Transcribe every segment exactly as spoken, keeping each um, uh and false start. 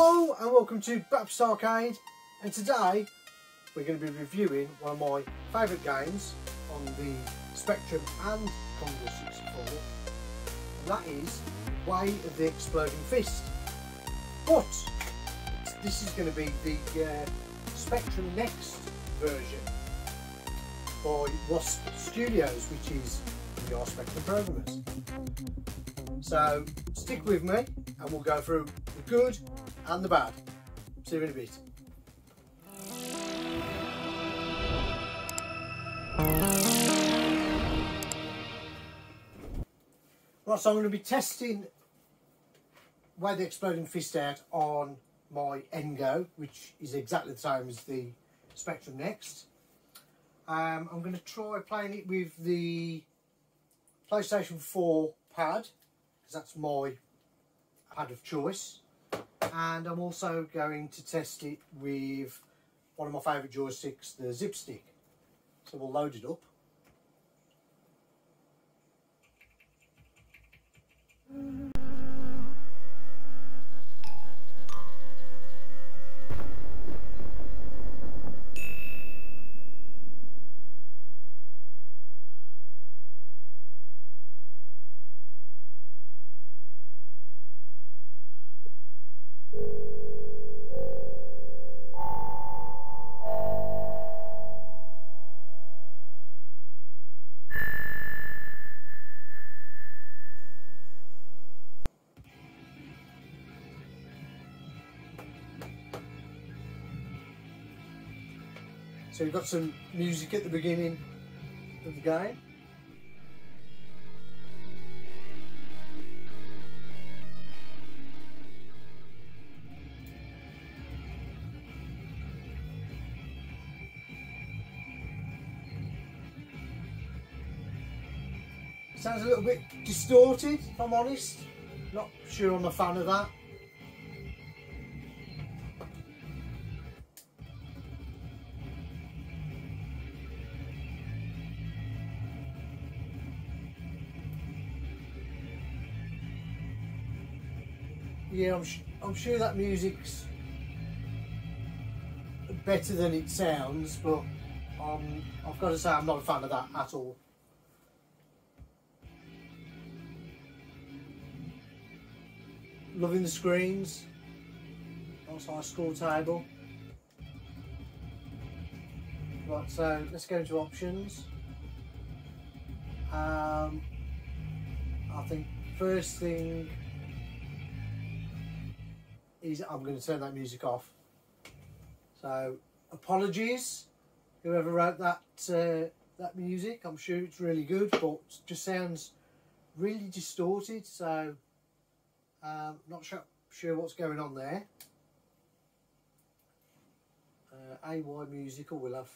Hello and welcome to Babs Arcade, and today we're going to be reviewing one of my favourite games on the Spectrum and Commodore sixty-four, and that is The Way of the Exploding Fist. But this is going to be the uh, Spectrum Next version by Wasp Studios, which is your Spectrum programmers. So stick with me and we'll go through the good and the bad. See you in a bit. Right, so I'm going to be testing Way the Exploding Fist out on my N G O, which is exactly the same as the Spectrum Next. Um, I'm going to try playing it with the PlayStation four pad, because that's my pad of choice, and I'm also going to test it with one of my favourite joysticks, the Zipstick. So we'll load it up. So you've got some music at the beginning of the game. Sounds a little bit distorted, if I'm honest. Not sure I'm a fan of that. Yeah, I'm, sh I'm sure that music's better than it sounds, but um, I've got to say I'm not a fan of that at all. Loving the screens, nice high score table. Right, so let's go into options. Um, I think first thing is I'm going to turn that music off. So apologies, whoever wrote that uh, that music. I'm sure it's really good, but it just sounds really distorted. So um, not sure sure what's going on there. Uh, A Y musical. We'll have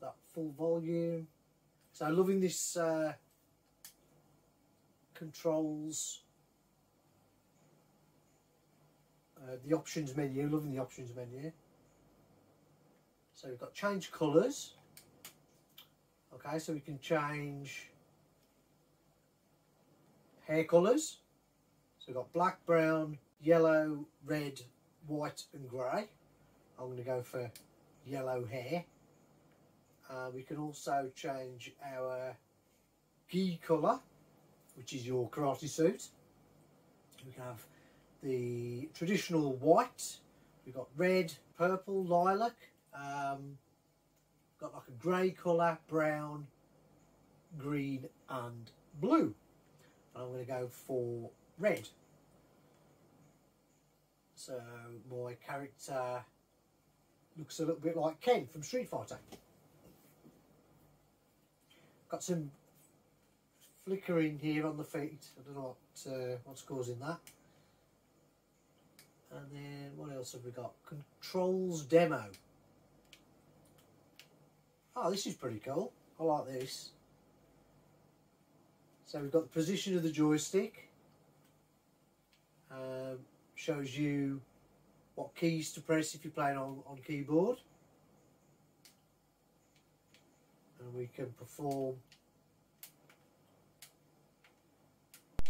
that full volume. So loving this uh, controls. Uh, the options menu, loving the options menu. So we've got change colours. Okay, so we can change hair colours. So we've got black, brown, yellow, red, white and grey. I'm going to go for yellow hair. Uh, we can also change our gi colour, which is your karate suit. We can have the traditional white, we've got red, purple, lilac, um, got like a grey colour, brown, green and blue. And I'm going to go for red. So my character looks a little bit like Ken from Street Fighter. Got some flickering here on the feet, I don't know what, uh, what's causing that. And then what else have we got? Controls demo. Oh, this is pretty cool. I like this. So we've got the position of the joystick. Um, shows you what keys to press if you're playing on, on keyboard. And we can perform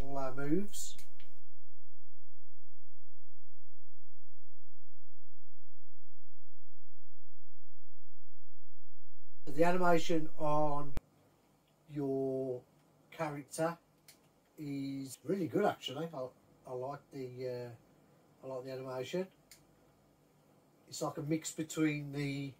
all our moves. But the animation on your character is really good, actually. I, I like the uh, I like the animation. It's like a mix between the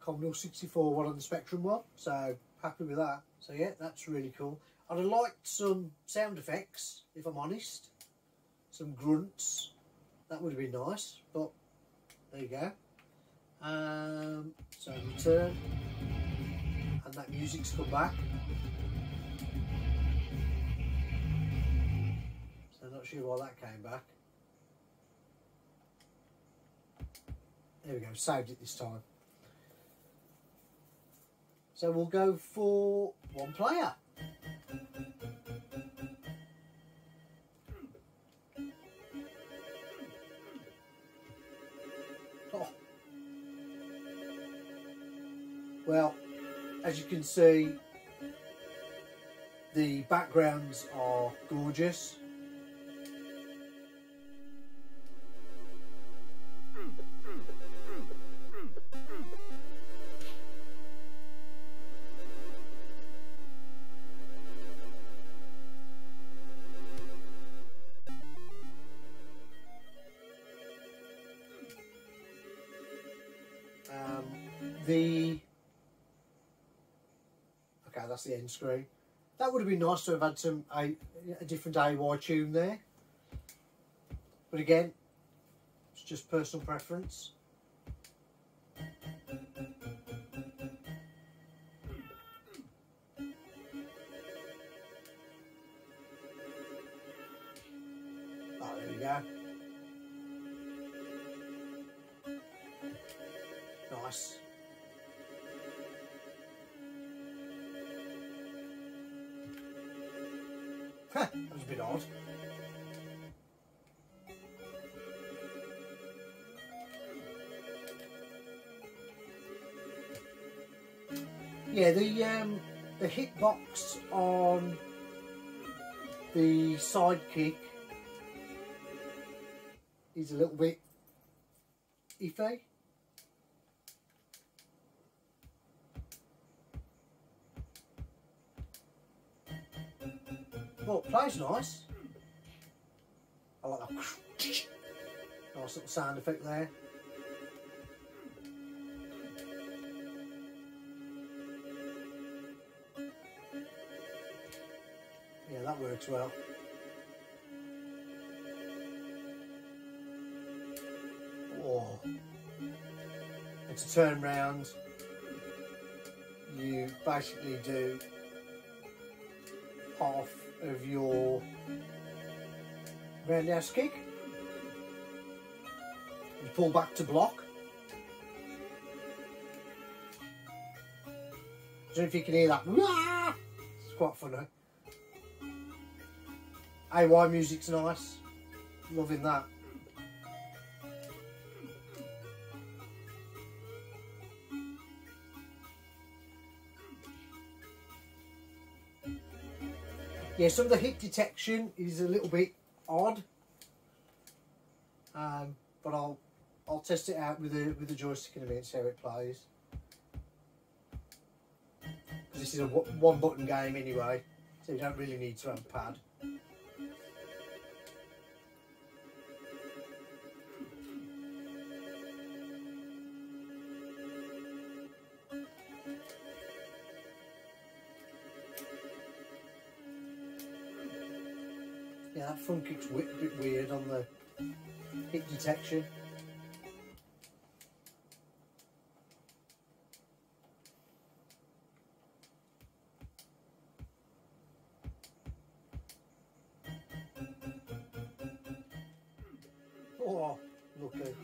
Commodore sixty-four one and the Spectrum one, so happy with that. So yeah, that's really cool. I'd have liked some sound effects, if I'm honest. Some grunts, that would have been nice, but there you go. Um, so return, and that music's come back. So not sure why that came back. There we go, saved it this time. So we'll go for one player. Oh. Well, as you can see, the backgrounds are gorgeous. The okay, that's the end screen. That would have been nice to have had some a, a different A Y tune there, but again, it's just personal preference. Oh, there we go. Nice. That was a bit odd. Yeah, the um, the hitbox on the sidekick is a little bit iffy. Well, it plays nice. I like that nice little sound effect there. Yeah, that works well. Oh. And to turn round, you basically do half of your roundhouse kick. You pull back to block. I don't know if you can hear that. It's quite funny. A Y music's nice. Loving that. Yeah, some of the hit detection is a little bit odd, um, but I'll I'll test it out with the with the joystick in a minute and see how it plays. Because this is a one button game anyway, so you don't really need to have a pad. Yeah, that fun kick's a bit weird on the hit detection. Oh, look at it.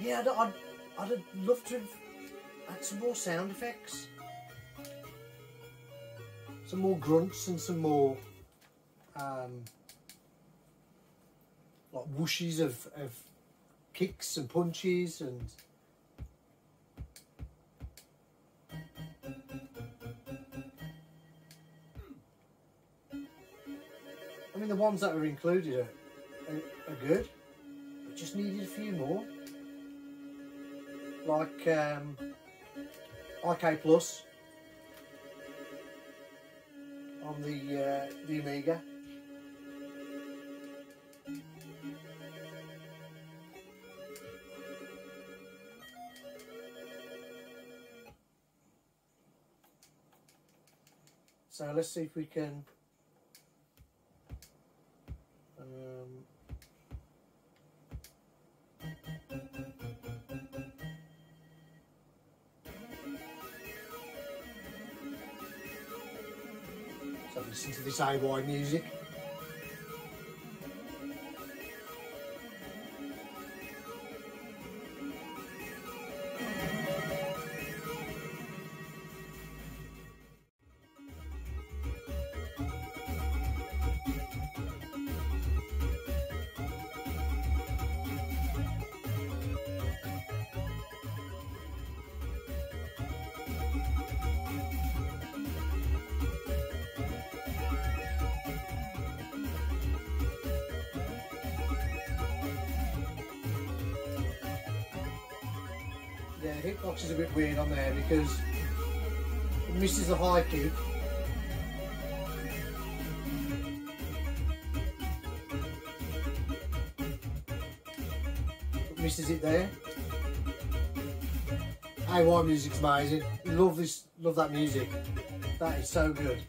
Yeah, I'd, I'd, I'd have loved to have had some more sound effects. Some more grunts and some more um, like whooshes of, of kicks and punches and mean, the ones that are included are, are, are good. I just needed a few more. Like um, I K Plus on the, uh, the Amiga. So let's see if we can um, so listen to this A Y music. Yeah, hitbox is a bit weird on there because it misses the high kick. It misses it there. A Y music's amazing. Love this, love that music. That is so good.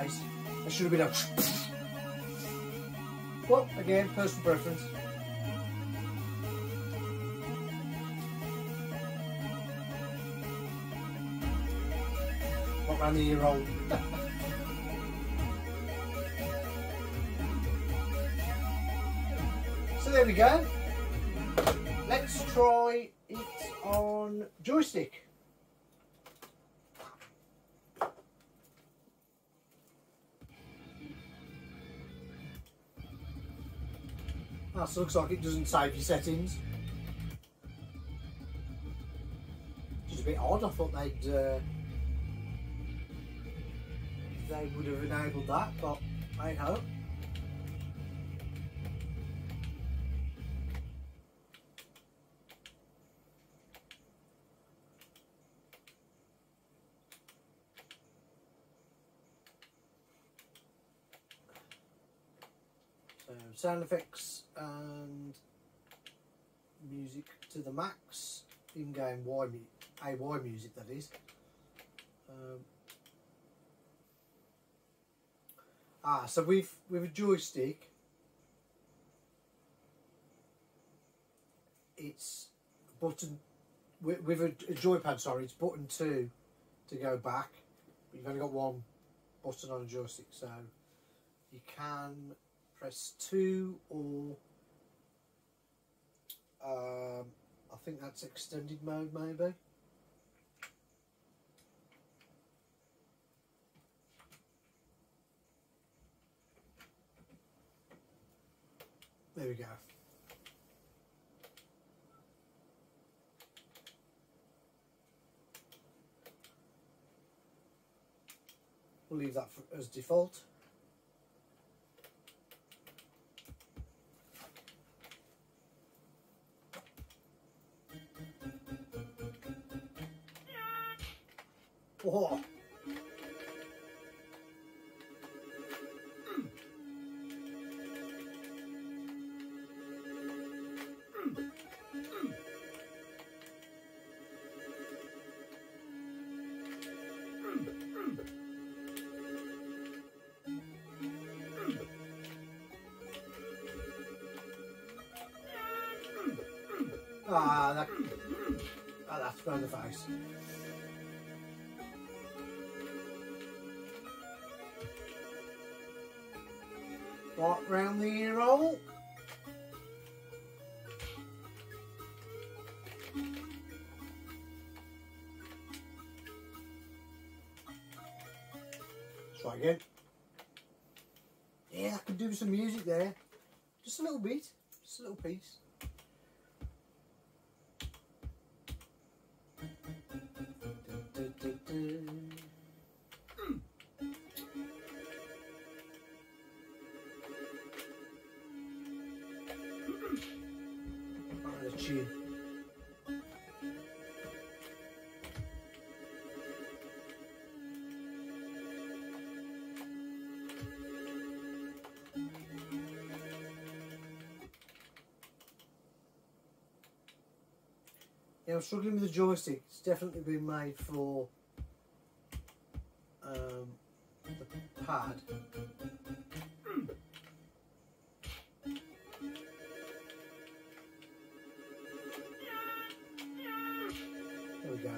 Face. It should have been a well, again, personal preference. Not around the year old. So there we go. Let's try it on joystick. That looks like it doesn't save your settings. Just a bit odd. I thought they'd uh, they would have enabled that, but I hope. Sound effects and music to the max, in-game A Y music, that is. Um, ah, so we've with a joystick, it's button with, with a, a joypad. Sorry, it's button two to go back, but you've only got one button on a joystick, so you can press two or um, I think that's extended mode maybe. There we go. We'll leave that for, as default. Oh. Mm. Mm. Mm. Mm. Mm. Ah, that, ah, that's round the face. Right round the ear hole. Try again. Yeah, I could do some music there. Just a little bit. Just a little piece. Yeah, I'm struggling with the joystick. It's definitely been made for um, the pad. There we go.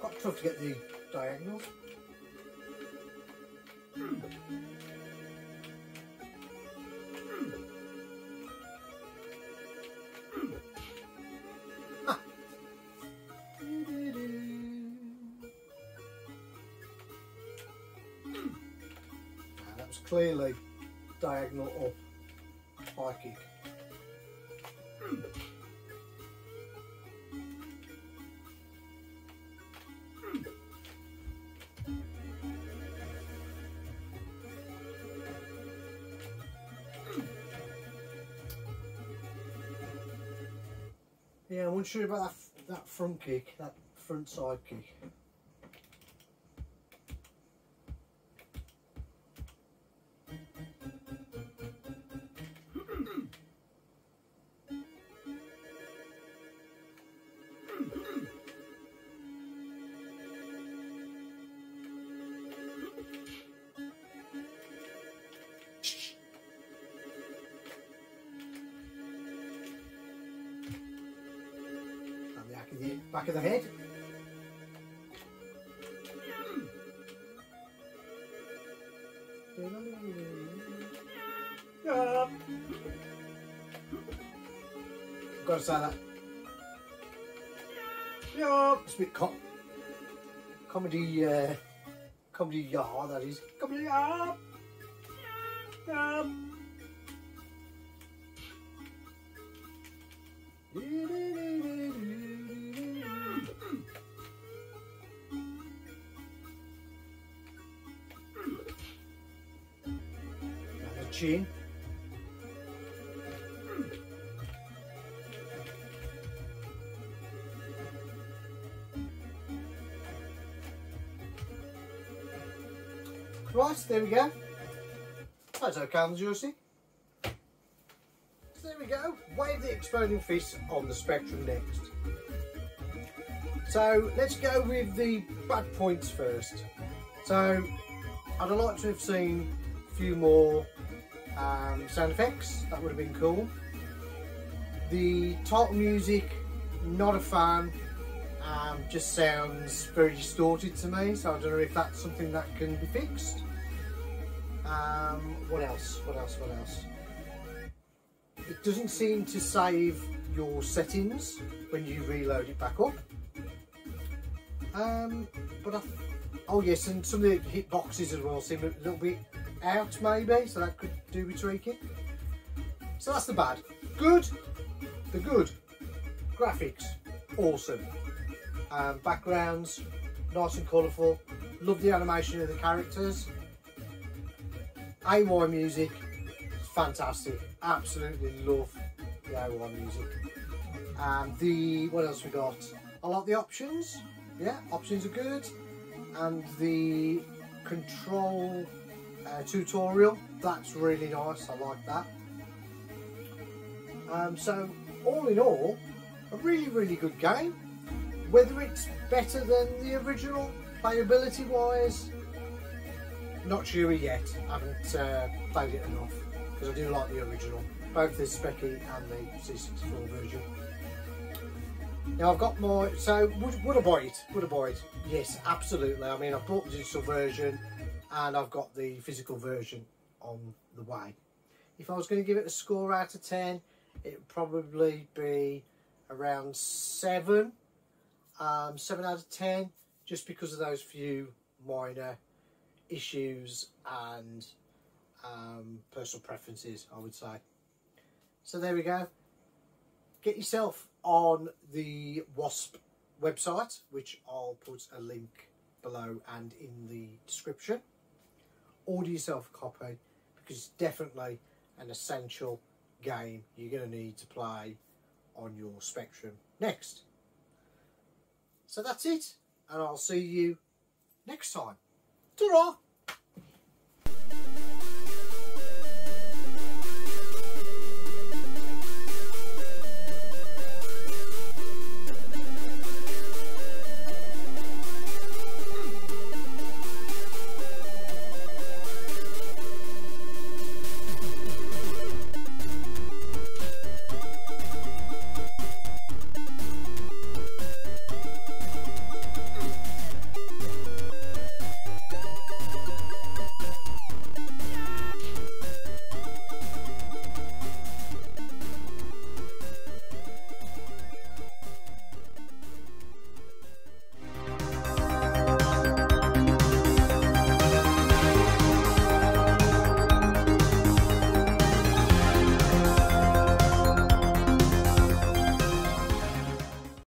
Quite tough to get the diagonals. Clearly diagonal up high kick. Yeah, I'm unsure about that, that front kick, that front side kick. Back of the head. Yeah. Gotta say that. Yeah. It's a bit com comedy, uh, comedy yah, that is. Comedy yah. Yeah. Chin. Right, there we go. That's okay on the joystick. So there we go. Way of the Exploding Fist on the Spectrum Next. So let's go with the bad points first. So I'd like to have seen a few more Um, sound effects, that would have been cool. The title music, not a fan, um, just sounds very distorted to me, so I don't know if that's something that can be fixed. Um, what else, what else, what else? It doesn't seem to save your settings when you reload it back up. Um, but I, oh yes, and some of the hitboxes as well seem a little bit out maybe, so that could do with tweaking. So that's the bad. Good, the good. Graphics, awesome. Um, backgrounds, nice and colourful. Love the animation of the characters. A Y music, fantastic. Absolutely love the A Y music. Um, the, what else we got? I like the options. Yeah, options are good. And the control Uh, tutorial, that's really nice, I like that. Um, so all in all, a really really good game. Whether it's better than the original playability wise, not sure yet. I haven't uh, played it enough, because I do like the original, both the Specky and the C sixty-four version. Now I've got more, so would, would I buy it? Would I buy it? Yes, absolutely. I mean, I've bought the digital version and I've got the physical version on the way. If I was going to give it a score out of ten, it would probably be around seven, um, seven out of ten, just because of those few minor issues and um, personal preferences, I would say. So there we go. Get yourself on the Wasp website, which I'll put a link below and in the description. Order yourself a copy, because it's definitely an essential game you're going to need to play on your Spectrum Next. So that's it, and I'll see you next time. Ta-ra!